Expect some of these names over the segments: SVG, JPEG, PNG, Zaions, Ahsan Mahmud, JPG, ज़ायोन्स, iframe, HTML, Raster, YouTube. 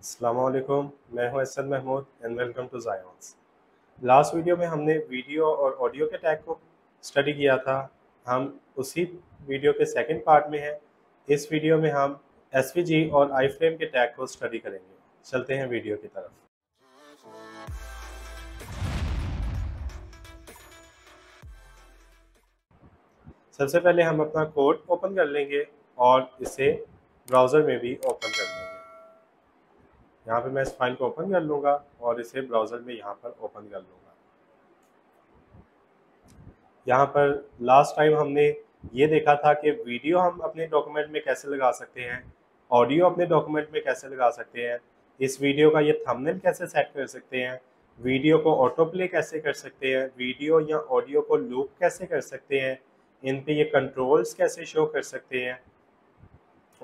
अस्सलामुअलैकुम, मैं हूं Ahsan Mahmood and welcome to ज़ायोन्स। Last video में हमने वीडियो और ऑडियो के टैग को स्टडी किया था। हम उसी वीडियो के सेकंड पार्ट में हैं। इस वीडियो में हम एसवीजी और आईफ्रेम के टैग को स्टडी करेंगे। चलते हैं वीडियो की तरफ। सबसे पहले हम अपना कोड ओपन कर लेंगे और इसे ब्राउज़र में भी ओपन कर लेंगे। यहाँ पे मैं इस फाइल को ओपन कर लूँगा और इसे ब्राउज़र में यहाँ पर ओपन कर लूँगा। यहाँ पर लास्ट टाइम हमने ये देखा था कि वीडियो हम अपने डॉक्यूमेंट में कैसे लगा सकते हैं, ऑडियो अपने डॉक्यूमेंट में कैसे लगा सकते हैं, इस वीडियो का ये थंबनेल कैसे सेट कर सकते हैं, वीडियो को ऑटो प्ले कैसे कर सकते हैं, वीडियो या ऑडियो को लूप कैसे कर सकते हैं, इन पे ये कंट्रोल्स कैसे शो कर सकते हैं।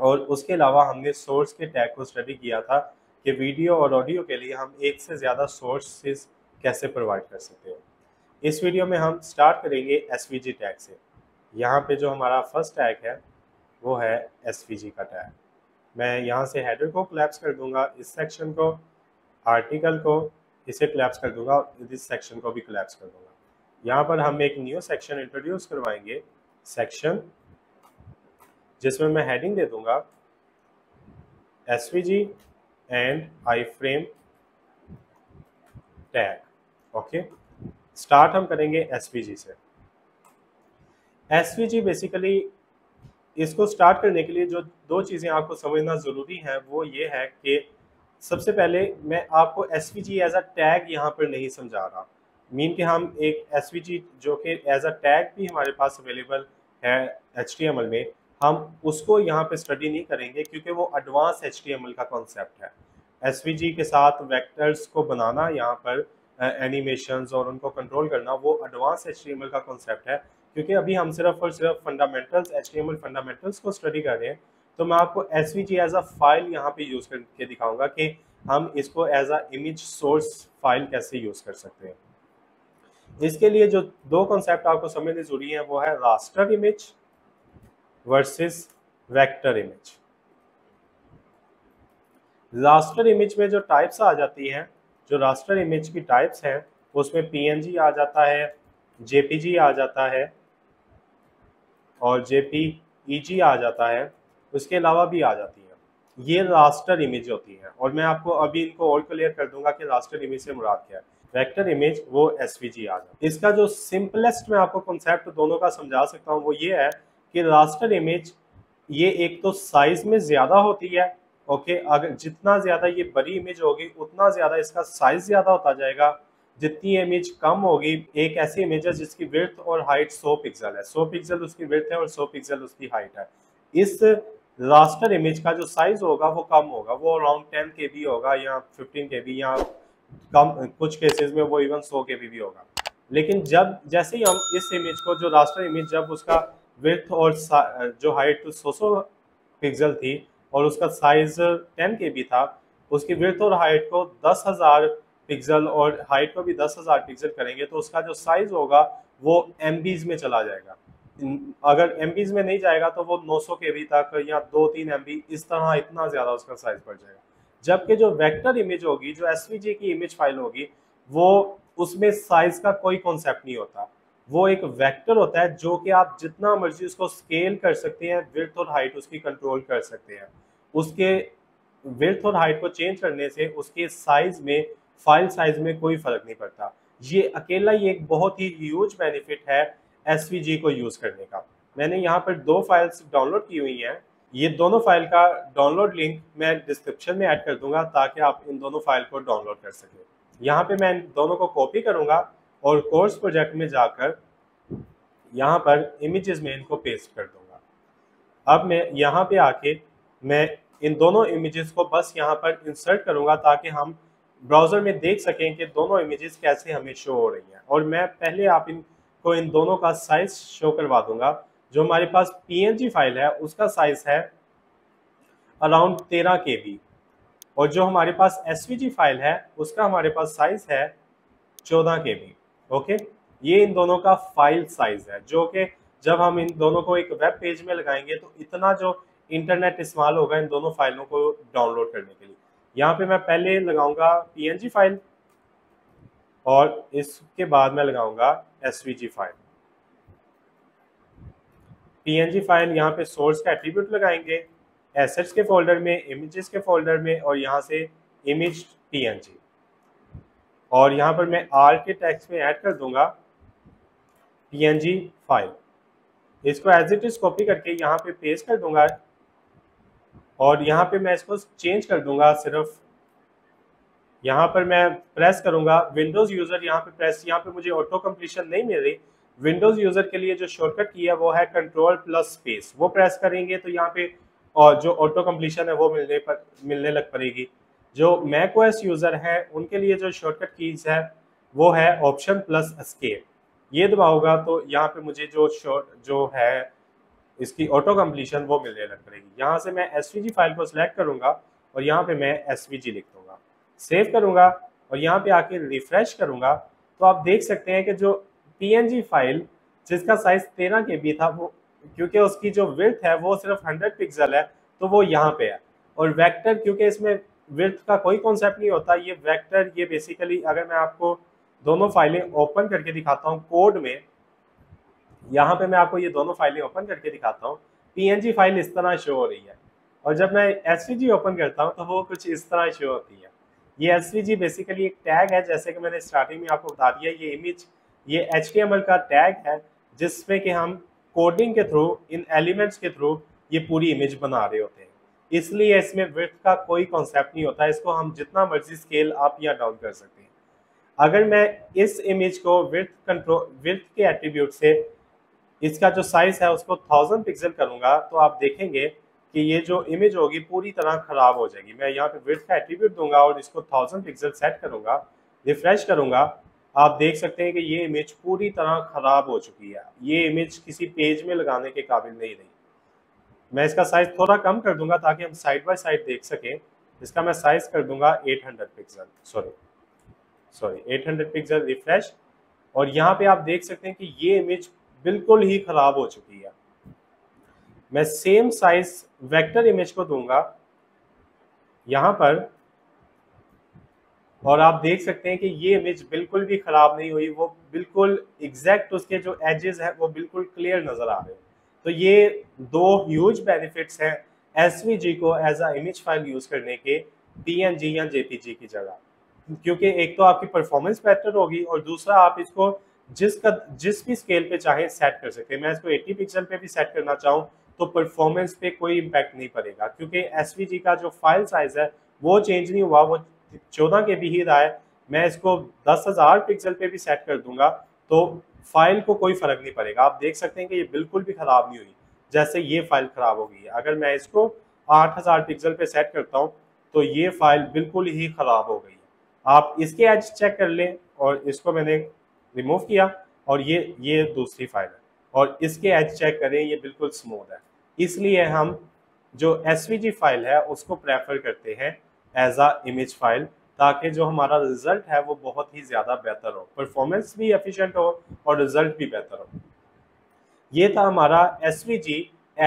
और उसके अलावा हमने सोर्स के टैग को स्टडी किया था कि वीडियो और ऑडियो के लिए हम एक से ज़्यादा सोर्सेस कैसे प्रोवाइड कर सकते हैं। इस वीडियो में हम स्टार्ट करेंगे एसवीजी टैग से। यहाँ पे जो हमारा फर्स्ट टैग है वो है एसवीजी का टैग। मैं यहाँ से हेडर को क्लैप्स कर दूँगा, इस सेक्शन को, आर्टिकल को इसे क्लैप्स कर दूँगा और इस सेक्शन को भी क्लैप्स कर दूँगा। यहाँ पर हम एक न्यू सेक्शन इंट्रोड्यूस करवाएंगे, सेक्शन, जिसमें मैं हेडिंग दे दूँगा एसवीजी एंड iframe टैग। ओके, स्टार्ट हम करेंगे svg से। svg बेसिकली इसको स्टार्ट करने के लिए जो दो चीज़ें आपको समझना ज़रूरी है वो ये है कि सबसे पहले मैं आपको svg एज अ टैग यहाँ पर नहीं समझा रहा, मीन कि हम एक svg जो कि एज अ टैग भी हमारे पास अवेलेबल है html में, हम उसको यहाँ पे स्टडी नहीं करेंगे क्योंकि वो एडवांस एचटीएमएल का कॉन्सेप्ट है। एसवीजी के साथ वेक्टर्स को बनाना, यहाँ पर एनिमेशंस और उनको कंट्रोल करना, वो एडवांस एचटीएमएल का कॉन्सेप्ट है। क्योंकि अभी हम सिर्फ और सिर्फ फंडामेंटल्स, एचटीएमएल फंडामेंटल्स को स्टडी कर रहे हैं, तो मैं आपको एसवीजी एज अ फाइल यहाँ पे यूज़ करके दिखाऊँगा कि हम इसको as a image source file कैसे यूज़ कर सकते हैं। इसके लिए जो दो कॉन्सेप्ट आपको समझने जरूरी हैं वो है raster image versus vector image. Raster image में जो टाइप्स आ जाती हैं, जो रास्टर इमेज की टाइप्स हैं, उसमें पीएनजी आ जाता है, जेपीजी आ जाता है और जेपीईजी आ जाता है, उसके अलावा भी आ जाती हैं। ये रास्टर इमेज होती हैं और मैं आपको अभी इनको और क्लियर कर दूंगा कि रास्टर इमेज से मुराद क्या है। वेक्टर इमेज वो एसवीजी आ जाता है। इसका जो सिंपलेस्ट मैं आपको कॉन्सेप्ट दोनों का समझा सकता हूँ वो ये है कि रास्टर इमेज ये एक तो साइज़ में ज़्यादा होती है। ओके, अगर जितना ज़्यादा ये बड़ी इमेज होगी उतना ज़्यादा इसका साइज़ ज़्यादा होता जाएगा, जितनी इमेज कम होगी। एक ऐसी इमेज है जिसकी विड्थ और हाइट 100 पिक्सल है, 100 पिक्सल उसकी विड्थ है और 100 पिक्सल उसकी हाइट है। इस रास्टर इमेज का जो साइज़ होगा वो कम होगा, वो अराउंड 10 KB होगा या 15 KB या कम, कुछ केसेज में वो इवन 100 KB भी होगा। लेकिन जब जैसे ही हम इस इमेज को, जो रास्टर इमेज जब उसका विड्थ और जो हाइट 100 पिक्सल थी और उसका साइज 10 KB था, उसकी विड्थ और हाइट को 10,000 पिक्सल और हाइट को भी 10,000 पिक्सल करेंगे तो उसका जो साइज होगा वो एमबीज में चला जाएगा। अगर एमबीज में नहीं जाएगा तो वो 900 KB तक या 2-3 MB इस तरह, इतना ज़्यादा उसका साइज बढ़ जाएगा। जबकि जो वेक्टर इमेज होगी, जो एसवीजी की इमेज फाइल होगी, वो उसमें साइज का कोई कॉन्सेप्ट नहीं होता। वो एक वेक्टर होता है जो कि आप जितना मर्जी उसको स्केल कर सकते हैं, विड्थ और हाइट उसकी कंट्रोल कर सकते हैं। उसके विड्थ और हाइट को चेंज करने से उसके साइज़ में, फाइल साइज़ में कोई फ़र्क नहीं पड़ता। ये अकेला ही एक बहुत ही ह्यूज बेनिफिट है एसवीजी को यूज़ करने का। मैंने यहाँ पर दो फाइल्स डाउनलोड की हुई हैं, ये दोनों फाइल का डाउनलोड लिंक मैं डिस्क्रिप्शन में ऐड कर दूँगा ताकि आप इन दोनों फाइल को डाउनलोड कर सकें। यहाँ पर मैं इन दोनों को कॉपी करूँगा और कोर्स प्रोजेक्ट में जाकर यहाँ पर इमेजेस में इनको पेस्ट कर दूंगा। अब मैं यहाँ पे आके मैं इन दोनों इमेजेस को बस यहाँ पर इंसर्ट करूँगा ताकि हम ब्राउज़र में देख सकें कि दोनों इमेजेस कैसे हमें शो हो रही हैं। और मैं पहले आप इनको इन दोनों का साइज़ शो करवा दूंगा। जो हमारे पास पीएनजी फाइल है उसका साइज़ है अराउंड 13 KB और जो हमारे पास एसवीजी फाइल है उसका हमारे पास साइज़ है 14 KB। ओके, ये इन दोनों का फाइल साइज है जो कि जब हम इन दोनों को एक वेब पेज में लगाएंगे तो इतना जो इंटरनेट इस्तेमाल होगा इन दोनों फाइलों को डाउनलोड करने के लिए, यहाँ पे मैं पहले लगाऊंगा PNG फाइल और इसके बाद मैं लगाऊंगा SVG फाइल। PNG फाइल यहाँ पे सोर्स का एट्रीब्यूट लगाएंगे, एसेट्स के फोल्डर में, इमेजेस के फोल्डर में, और यहाँ से इमेज PNG। और यहाँ पर मैं आर के टैक्स में ऐड कर दूंगा PNG फाइल। इसको एज इट इज कॉपी करके यहाँ पे पेस्ट कर दूंगा और यहाँ पे मैं इसको चेंज कर दूंगा। सिर्फ यहाँ पर मैं प्रेस करूंगा विंडोज यूजर, यहाँ पे प्रेस, यहाँ पे मुझे ऑटो कंप्लीशन नहीं मिल रही। विंडोज यूजर के लिए जो शॉर्टकट की है वो है Ctrl+Space, वो प्रेस करेंगे तो यहाँ पे और जो ऑटो कंप्लीशन है वो मिलने लग पड़ेगी। जो मैकओएस यूजर है उनके लिए जो शॉर्टकट कीज है वो है Option+Escape। ये दबाओगा तो यहाँ पे मुझे जो है इसकी ऑटो कंप्लीशन वो मिलने लग पड़ेगी। यहाँ से मैं SVG फाइल को सिलेक्ट करूंगा और यहाँ पे मैं SVG लिख दूंगा, सेव करूंगा और यहाँ पे आके रिफ्रेश करूंगा तो आप देख सकते हैं कि जो PNG फाइल जिसका साइज 13 KB था वो, क्योंकि उसकी जो विड्थ है वो सिर्फ 100 पिक्सल है तो वो यहाँ पे है। और वेक्टर, क्योंकि इसमें विड्थ का कोई कॉन्सेप्ट नहीं होता, ये वेक्टर, ये बेसिकली अगर मैं आपको दोनों फाइलें ओपन करके दिखाता हूँ कोड में, यहाँ पे मैं आपको ये दोनों फाइलें ओपन करके दिखाता हूँ। PNG फाइल इस तरह शो हो रही है और जब मैं SVG ओपन करता हूँ तो वो कुछ इस तरह शो होती है। ये SVG बेसिकली एक टैग है, जैसे कि मैंने स्टार्टिंग में आपको बता दिया। ये इमेज, ये HTML का टैग है जिसमें कि हम कोडिंग के थ्रू, इन एलिमेंट्स के थ्रू ये पूरी इमेज बना रहे होते हैं, इसलिए इसमें विड्थ का कोई कॉन्सेप्ट नहीं होता। इसको हम जितना मर्जी स्केल अप या डाउन कर सकते हैं। अगर मैं इस इमेज को विड्थ के एट्रीब्यूट से इसका जो साइज है उसको 1000 पिक्सल करूंगा तो आप देखेंगे कि ये जो इमेज होगी पूरी तरह खराब हो जाएगी। मैं यहाँ पे विड्थ का एट्रीब्यूट दूंगा और इसको 1000 पिक्सल सेट करूंगा, रिफ्रेश करूंगा, आप देख सकते हैं कि ये इमेज पूरी तरह खराब हो चुकी है। ये इमेज किसी पेज में लगाने के काबिल नहीं रही। मैं इसका साइज थोड़ा कम कर दूंगा ताकि हम साइड बाय साइड देख सकें। इसका मैं साइज कर दूंगा 800 पिक्सल, सॉरी 800 पिक्सल, रिफ्रेश। और यहाँ पे आप देख सकते हैं कि ये इमेज बिल्कुल ही खराब हो चुकी है। मैं सेम साइज वेक्टर इमेज को दूंगा यहाँ पर और आप देख सकते हैं कि ये इमेज बिल्कुल भी खराब नहीं हुई, वो बिल्कुल एग्जैक्ट, उसके जो एजेस हैं वो बिल्कुल क्लियर नजर आ रहे हैं। तो ये दो ह्यूज बेनिफिट्स हैं SVG को as a image file use करने के PNG या JPG की जगह, क्योंकि एक तो आपकी परफॉर्मेंस बेहतर होगी और दूसरा आप इसको जिस भी स्केल पे चाहे सेट कर सकते हैं। मैं इसको 80 पिक्सल पे भी सेट करना चाहूँ तो परफॉर्मेंस पे कोई इम्पैक्ट नहीं पड़ेगा, क्योंकि SVG का जो फाइल साइज है वो चेंज नहीं हुआ, वो 14 KB ही रहा है। मैं इसको 10,000 पिक्सल पे भी सेट कर दूंगा तो फाइल को कोई फर्क नहीं पड़ेगा। आप देख सकते हैं कि ये बिल्कुल भी खराब नहीं हुई जैसे ये फाइल खराब हो गई है। अगर मैं इसको 8000 पिक्सल पे सेट करता हूँ तो ये फाइल बिल्कुल ही खराब हो गई है। आप इसके एज चेक कर लें और इसको मैंने रिमूव किया और ये दूसरी फाइल है और इसके एज चेक करें, ये बिल्कुल स्मूथ है। इसलिए हम जो SVG फाइल है उसको प्रेफर करते हैं एज आ इमेज फाइल, ताकि जो हमारा रिजल्ट है वो बहुत ही ज़्यादा बेहतर हो, परफॉर्मेंस भी एफिशिएंट हो और रिजल्ट भी बेहतर हो। ये था हमारा SVG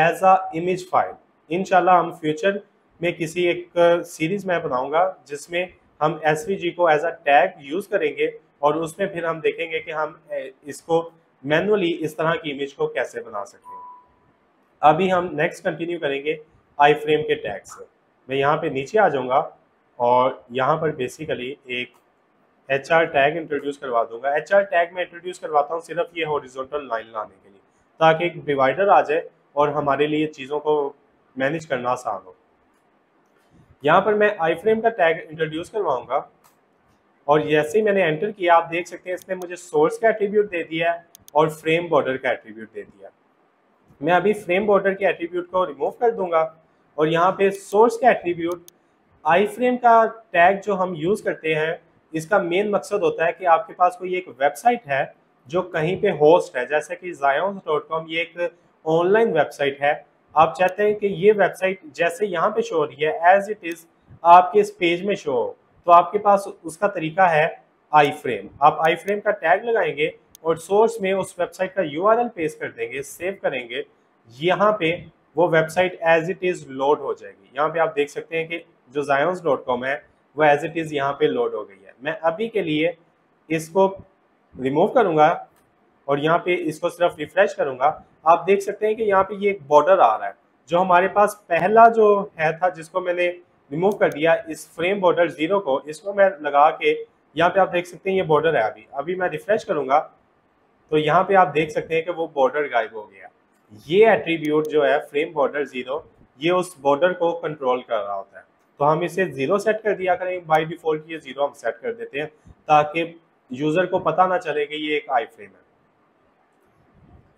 as a image file. इंशाल्लाह हम फ्यूचर में किसी एक सीरीज़ में बनाऊँगा जिसमें हम SVG को एज आ टैग यूज़ करेंगे और उसमें फिर हम देखेंगे कि हम इसको मैनुअली इस तरह की इमेज को कैसे बना सकते हैं। अभी हम नेक्स्ट कंटिन्यू करेंगे आई फ्रेम के टैग से। मैं यहाँ पे नीचे आ जाऊँगा और यहाँ पर बेसिकली एक HR टैग इंट्रोड्यूस करवा दूंगा। HR टैग मैं इंट्रोड्यूस करवाता हूँ सिर्फ ये हॉरिजॉन्टल लाइन लाने के लिए, ताकि एक डिवाइडर आ जाए और हमारे लिए चीज़ों को मैनेज करना आसान हो। यहाँ पर मैं आई फ्रेम का टैग इंट्रोड्यूस करवाऊँगा और जैसे ही मैंने एंटर किया आप देख सकते हैं इसने मुझे सोर्स का एट्रीब्यूट दे दिया है और फ्रेम बॉर्डर का एट्रीब्यूट दे दिया। मैं अभी फ्रेम बॉर्डर के एट्रीब्यूट को रिमूव कर दूंगा और यहाँ पे सोर्स का एट्रीब्यूट, आई फ्रेम का टैग जो हम यूज़ करते हैं इसका मेन मकसद होता है कि आपके पास कोई एक वेबसाइट है जो कहीं पे होस्ट है, जैसे कि Zaions.com, ये एक ऑनलाइन वेबसाइट है। आप चाहते हैं कि ये वेबसाइट जैसे यहाँ पे शो हो रही है एज इट इज़ आपके इस पेज में शो हो, तो आपके पास उसका तरीका है आई फ्रेम। आप आई फ्रेम का टैग लगाएंगे और सोर्स में उस वेबसाइट का URL पेस्ट कर देंगे, सेव करेंगे, यहाँ पे वो website as it is load हो जाएगी। यहाँ पे आप देख सकते हैं कि जो Zaions.com है वो एज इट इज़ यहाँ पे लोड हो गई है। मैं अभी के लिए इसको रिमूव करूँगा और यहाँ पे इसको सिर्फ रिफ्रेश करूँगा। आप देख सकते हैं कि यहाँ पे ये एक बॉर्डर आ रहा है जो हमारे पास पहला जो है था, जिसको मैंने रिमूव कर दिया। इस फ्रेम बॉर्डर जीरो को इसको मैं लगा के यहाँ पे आप देख सकते हैं ये बॉर्डर है। अभी मैं रिफ्रेश करूँगा तो यहाँ पे आप देख सकते हैं कि वो बॉर्डर गायब हो गया। ये एट्रीब्यूट जो है फ्रेम बॉर्डर जीरो, ये उस बॉर्डर को कंट्रोल कर रहा होता है। तो हम इसे जीरो सेट कर दिया करें, बाय डिफॉल्ट ये जीरो हम सेट कर देते हैं ताकि यूजर को पता ना चले कि ये एक आई फ्रेम है।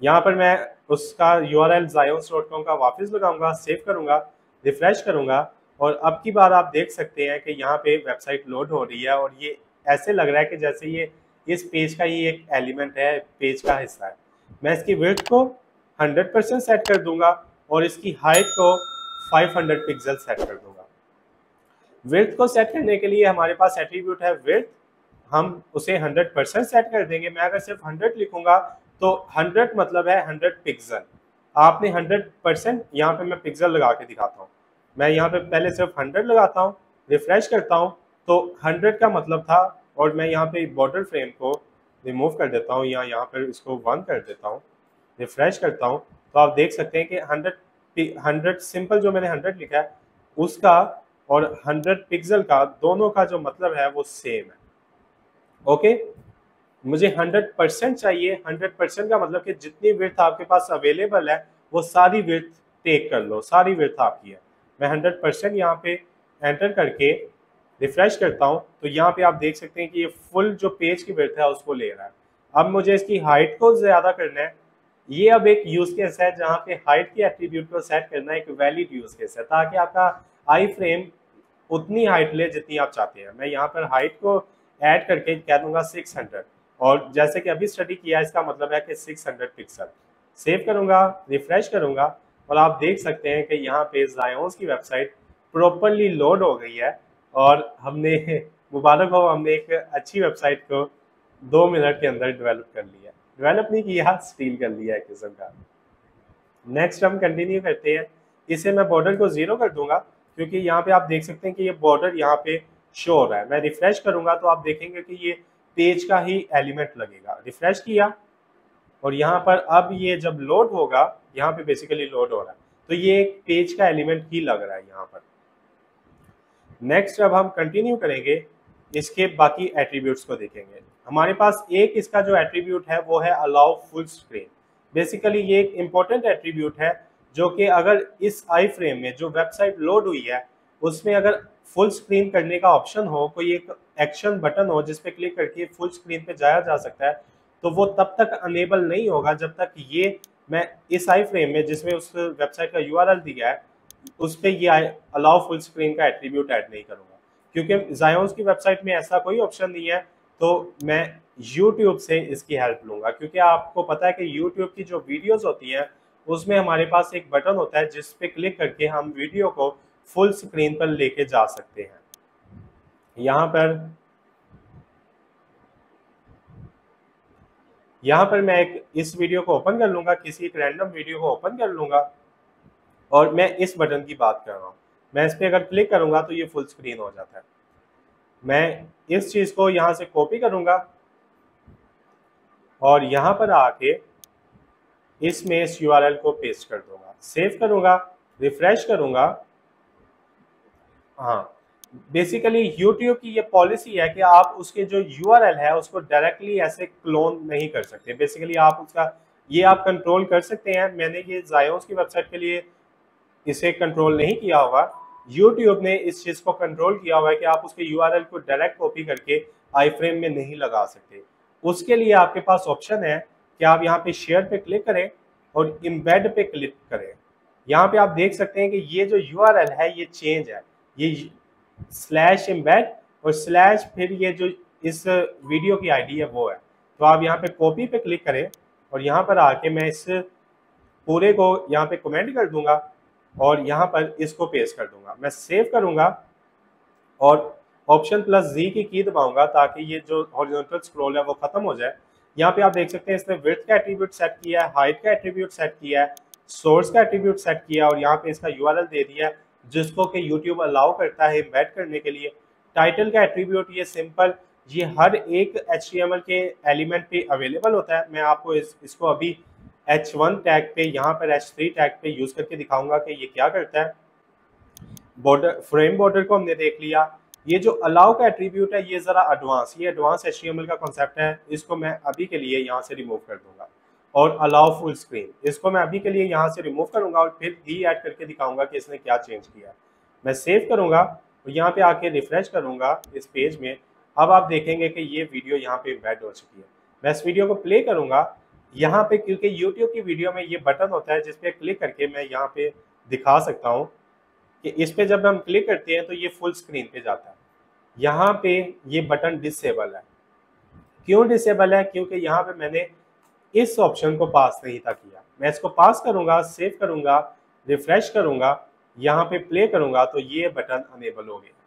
यहाँ पर मैं उसका URL Zaions.com का वापस लगाऊंगा, सेव करूंगा, रिफ्रेश करूंगा और अब की बार आप देख सकते हैं कि यहाँ पे वेबसाइट लोड हो रही है और ये ऐसे लग रहा है कि जैसे ये इस पेज का ही एक एलिमेंट है, पेज का हिस्सा है। मैं इसकी विड्थ को 100% सेट कर दूंगा और इसकी हाइट को 500 पिक्सल सेट कर दूंगा। विड्थ को सेट करने के लिए हमारे पास एट्रीब्यूट है विड्थ, हम उसे 100% सेट कर देंगे। मैं अगर सिर्फ 100 लिखूंगा तो 100 मतलब है 100 पिक्सल। आपने 100% यहाँ पे मैं पिक्सल लगा के दिखाता हूँ। मैं यहाँ पे पहले सिर्फ 100 लगाता हूँ, रिफ्रेश करता हूँ तो 100 का मतलब था। और मैं यहाँ पे बॉर्डर फ्रेम को रिमूव कर देता हूँ या यहाँ पर इसको 1 कर देता हूँ, रिफ्रेश करता हूँ तो आप देख सकते हैं कि 100 सिंपल जो मैंने 100 लिखा है उसका और 100 पिक्सल का, दोनों का जो मतलब है वो सेम है। ओके, मुझे 100% चाहिए। 100% का मतलब कि जितनी विड्थ आपके पास अवेलेबल है वो सारी विड्थ टेक कर लो, सारी विड्थ आपकी है। मैं 100% यहाँ पे एंटर करके रिफ्रेश करता हूँ तो यहाँ पे आप देख सकते हैं कि ये फुल जो पेज की विड्थ है उसको ले रहा है। अब मुझे इसकी हाइट को ज़्यादा करना है। ये अब एक यूज़ केस है जहाँ पे हाइट के एट्रीब्यूट को सेट करना एक वैलिड यूज़ केस है ताकि आपका आई फ्रेम उतनी हाइट ले जितनी आप चाहते हैं। मैं यहाँ पर हाइट को ऐड करके कह दूंगा 600 और जैसे कि अभी स्टडी किया इसका मतलब है कि 600 पिक्सल। सेव करूँगा, रिफ्रेश करूँगा और आप देख सकते हैं कि यहाँ पे Zaions की वेबसाइट प्रॉपरली लोड हो गई है और हमने, मुबारक हो, हमने एक अच्छी वेबसाइट को 2 मिनट के अंदर डेवलप कर लिया। डेवलप नहीं किया, स्टील कर लिया एक किस्म का। नेक्स्ट हम कंटिन्यू करते हैं। इसे मैं बॉर्डर को जीरो कर दूंगा क्योंकि यहाँ पे आप देख सकते हैं कि ये बॉर्डर यहाँ पे शो हो रहा है। मैं रिफ्रेश करूंगा तो आप देखेंगे कि ये पेज का ही एलिमेंट लगेगा। रिफ्रेश किया और यहाँ पर अब ये जब लोड होगा, यहाँ पे बेसिकली लोड हो रहा है तो ये एक पेज का एलिमेंट ही लग रहा है यहाँ पर। नेक्स्ट अब हम कंटिन्यू करेंगे, इसके बाकी एट्रीब्यूट्स को देखेंगे। हमारे पास एक इसका जो एट्रीब्यूट है वो है अलाउ फुल स्क्रीन। बेसिकली ये एक इम्पॉर्टेंट एट्रीब्यूट है जो कि अगर इस आई फ्रेम में जो वेबसाइट लोड हुई है उसमें अगर फुल स्क्रीन करने का ऑप्शन हो, कोई एक एक्शन बटन हो जिस पे क्लिक करके फुल स्क्रीन पे जाया जा सकता है, तो वो तब तक अनेबल नहीं होगा जब तक ये मैं इस आई फ्रेम में जिसमें उस वेबसाइट का URL दिया है उस पर यह अलाउ फुल स्क्रीन का एट्रीब्यूट ऐड नहीं करूँगा क्योंकि Zaions की वेबसाइट में ऐसा कोई ऑप्शन नहीं है। तो मैं YouTube से इसकी हेल्प लूँगा क्योंकि आपको पता है कि YouTube की जो वीडियोस होती हैं उसमें हमारे पास एक बटन होता है जिस पे क्लिक करके हम वीडियो को फुल स्क्रीन पर लेके जा सकते हैं। यहाँ पर मैं एक इस वीडियो को ओपन कर लूँगा, किसी एक रैंडम वीडियो को ओपन कर लूँगा और मैं इस बटन की बात कर रहा हूँ। मैं इस पर अगर क्लिक करूँगा तो ये फुल स्क्रीन हो जाता है। मैं इस चीज़ को यहाँ से कॉपी करूँगा और यहाँ पर आके इसमें इस URL को पेस्ट कर दूँगा। सेव करूँगा, रिफ्रेश करूँगा। हाँ, बेसिकली YouTube की ये पॉलिसी है कि आप उसके जो URL है उसको डायरेक्टली ऐसे क्लोन नहीं कर सकते। बेसिकली आप उसका ये आप कंट्रोल कर सकते हैं। मैंने ये Zaions की वेबसाइट के लिए इसे कंट्रोल नहीं किया हुआ, YouTube ने इस चीज़ को कंट्रोल किया हुआ है कि आप उसके URL को डायरेक्ट कॉपी करके आई फ्रेम में नहीं लगा सकते। उसके लिए आपके पास ऑप्शन है कि आप यहाँ पे शेयर पे क्लिक करें और एम्बेड पे क्लिक करें। यहाँ पे आप देख सकते हैं कि ये जो URL है ये चेंज है, ये /embed और / फिर ये जो इस वीडियो की ID है वो है। तो आप यहाँ पे कॉपी पे क्लिक करें और यहाँ पर आके मैं इस पूरे को यहाँ पे कमेंट कर दूंगा और यहाँ पर इसको पेस्ट कर दूंगा। मैं सेव करूँगा और ऑप्शन +G की दबाऊँगा ताकि ये जो हॉरिजॉन्टल स्क्रॉल है वो ख़त्म हो जाए। यहाँ पे आप देख सकते हैं इसने विड्थ का एट्रीब्यूट सेट किया है, हाइट का एट्रीब्यूट सेट किया है, सोर्स का एट्रीब्यूट सेट किया और यहाँ पे इसका URL दे दिया है। जिसको कि YouTube अलाउ करता है एम्बेड करने के लिए। टाइटल का एट्रीब्यूट ये सिंपल, ये हर एक HTML के एलिमेंट पे अवेलेबल होता है। मैं आपको इसको अभी H1 टैग पे, यहाँ पर H3 टैग पे यूज़ करके दिखाऊंगा कि ये क्या करता है। बॉर्डर, फ्रेम बॉर्डर को हमने देख लिया। ये जो अलाउ का एट्रीब्यूट है ये ज़रा एडवांस, ये एडवांस HTML का कॉन्सेप्ट है। इसको मैं अभी के लिए यहाँ से रिमूव कर दूंगा, और अलाउ फुल स्क्रीन इसको मैं अभी के लिए यहाँ से रिमूव करूँगा और फिर डी ऐड करके दिखाऊंगा कि इसने क्या चेंज किया। मैं सेव करूँगा और यहाँ पे आके रिफ्रेश करूँगा इस पेज में। अब आप देखेंगे कि ये वीडियो यहाँ पे एम्बेड हो चुकी है। मैं इस वीडियो को प्ले करूँगा यहाँ पे, क्योंकि यूट्यूब की वीडियो में ये बटन होता है जिसपे क्लिक करके मैं यहाँ पे दिखा सकता हूँ कि इस पर जब हम क्लिक करते हैं तो ये फुल स्क्रीन पे जाता है। यहाँ पे ये बटन डिसेबल है। क्यों डिसेबल है? क्योंकि यहाँ पे मैंने इस ऑप्शन को पास नहीं था किया। मैं इसको पास करूँगा, सेव करूँगा, रिफ्रेश करूँगा, यहाँ पे प्ले करूँगा तो ये बटन अनेबल हो गया।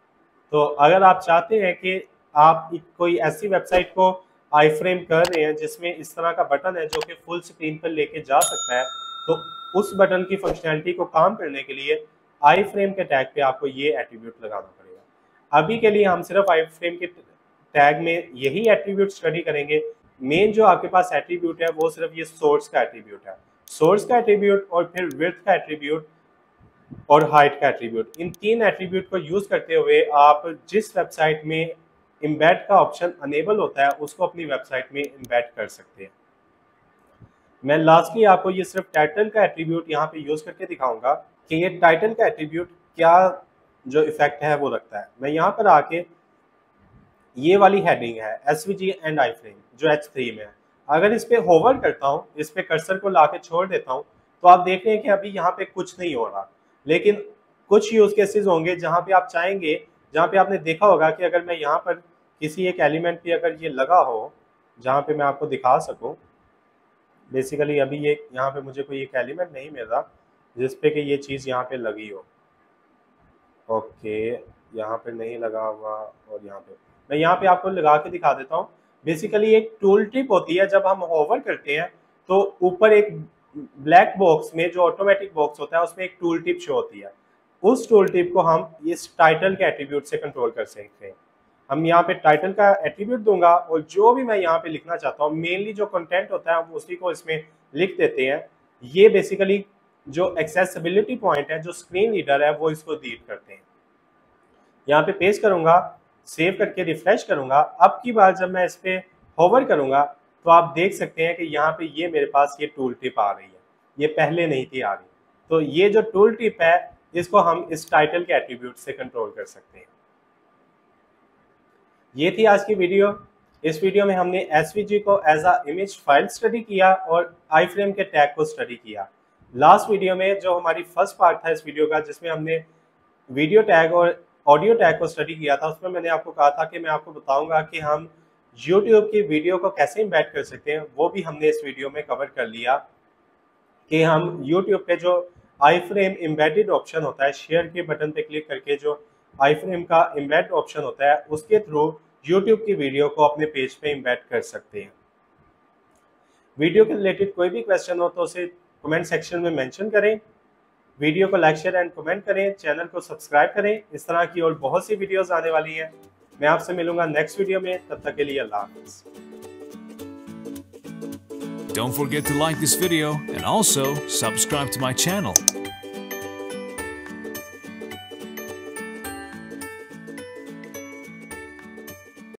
तो अगर आप चाहते हैं कि आप कोई ऐसी वेबसाइट को आई फ्रेम कर रहे हैं जिसमें इस तरह का बटन है जो कि फुल स्क्रीन पर लेके जा सकता है, तो उस बटन की फंक्शनैलिटी को काम करने के लिए आई फ्रेम के टैग पे आपको ये एट्रीब्यूट लगाना पड़ेगा। अभी के लिए हम सिर्फ आई फ्रेम के टैग में यही एट्रीब्यूट स्टडी करेंगे। मेन जो आपके पास एट्रीब्यूट है वो सिर्फ ये सोर्स का एट्रीब्यूट है, सोर्स का एट्रीब्यूट, और फिर विड्थ का एट्रीब्यूट और हाइट का एट्रीब्यूट। इन तीन एट्रीब्यूट को यूज़ करते हुए आप जिस वेबसाइट में एम्बेड का ऑप्शन अनेबल होता है उसको अपनी वेबसाइट में एम्बेड कर सकते हैं। मैं लास्टली आपको ये सिर्फ टाइटल का एट्रीब्यूट यहाँ पे यूज़ करके दिखाऊंगा कि ये टाइटल का एट्रीब्यूट क्या जो इफेक्ट है वो रखता है। मैं यहाँ पर आके ये वाली हेडिंग है SVG एंड आई फ्रेम जो H3 में है, अगर इस पर होवर करता हूँ, इस पर कर्सर को ला के छोड़ देता हूँ तो आप देख रहे हैं कि अभी यहाँ पे कुछ नहीं हो रहा। लेकिन कुछ यूज़ केसेज होंगे जहाँ पे आप चाहेंगे, जहाँ पे आपने देखा होगा कि अगर मैं यहाँ पर किसी एक एलिमेंट पे अगर ये लगा हो जहाँ पे मैं आपको दिखा सकूँ। बेसिकली अभी ये यहाँ पे मुझे कोई एक एलिमेंट नहीं मिल रहा जिसपे कि ये चीज़ यहाँ पे लगी हो। ओके, यहाँ पे नहीं लगा हुआ, और यहाँ पे मैं यहाँ पे आपको लगा के दिखा देता हूँ। बेसिकली एक टूल टिप होती है, जब हम होवर करते हैं तो ऊपर एक ब्लैक बॉक्स में जो ऑटोमेटिक बॉक्स होता है उसमें एक टूल टिप शो होती है। उस टूल टिप को हम इस टाइटल के एट्रीब्यूट से कंट्रोल कर सकते हैं। हम यहाँ पे टाइटल का एट्रीब्यूट दूंगा और जो भी मैं यहाँ पे लिखना चाहता हूँ, मेनली जो कंटेंट होता है हम उसी को इसमें लिख देते हैं। ये बेसिकली जो एक्सेसिबिलिटी पॉइंट है जो स्क्रीन रीडर है वो इसको रीड करते हैं। यहाँ पे पेस्ट करूँगा, सेव करके रिफ्रेश करूँगा। अब की बार जब मैं इस पर होवर करूँगा तो आप देख सकते हैं कि यहाँ पे ये मेरे पास ये टूल टिप आ रही है, ये पहले नहीं थी आ रही। तो ये जो टूल टिप है इसको हम इस टाइटल के एट्रीब्यूट से कंट्रोल कर सकते हैं। ये थी आज की वीडियो। इस वीडियो में हमने SVG को as a image file study किया और आई फ्रेम के टैग को स्टडी किया। लास्ट वीडियो में जो हमारी फर्स्ट पार्ट था इस वीडियो का, जिसमें हमने वीडियो टैग और ऑडियो टैग को स्टडी किया था, उसमें मैंने आपको कहा था कि मैं आपको बताऊंगा कि हम YouTube की वीडियो को कैसे एम्बेड कर सकते हैं। वो भी हमने इस वीडियो में कवर कर लिया कि हम YouTube पे जो आई फ्रेम एम्बेडेड ऑप्शन होता है, शेयर के बटन पे क्लिक करके जो आई फ्रेम का एम्बेड ऑप्शन होता है उसके थ्रू YouTube की वीडियो को अपने पेज पे एम्बेड कर सकते हैं। वीडियो के रिलेटेड कोई भी क्वेश्चन हो तो उसे कमेंट सेक्शन में मेंशन करें। वीडियो को लाइक, शेयर एंड कमेंट करें। चैनल को सब्सक्राइब करें। इस तरह की और बहुत सी वीडियोस आने वाली हैं। मैं आपसे मिलूंगा नेक्स्ट वीडियो में। तब तक के लिए अल्लाह हाफिज़। Don't forget to like this video and also subscribe to my channel.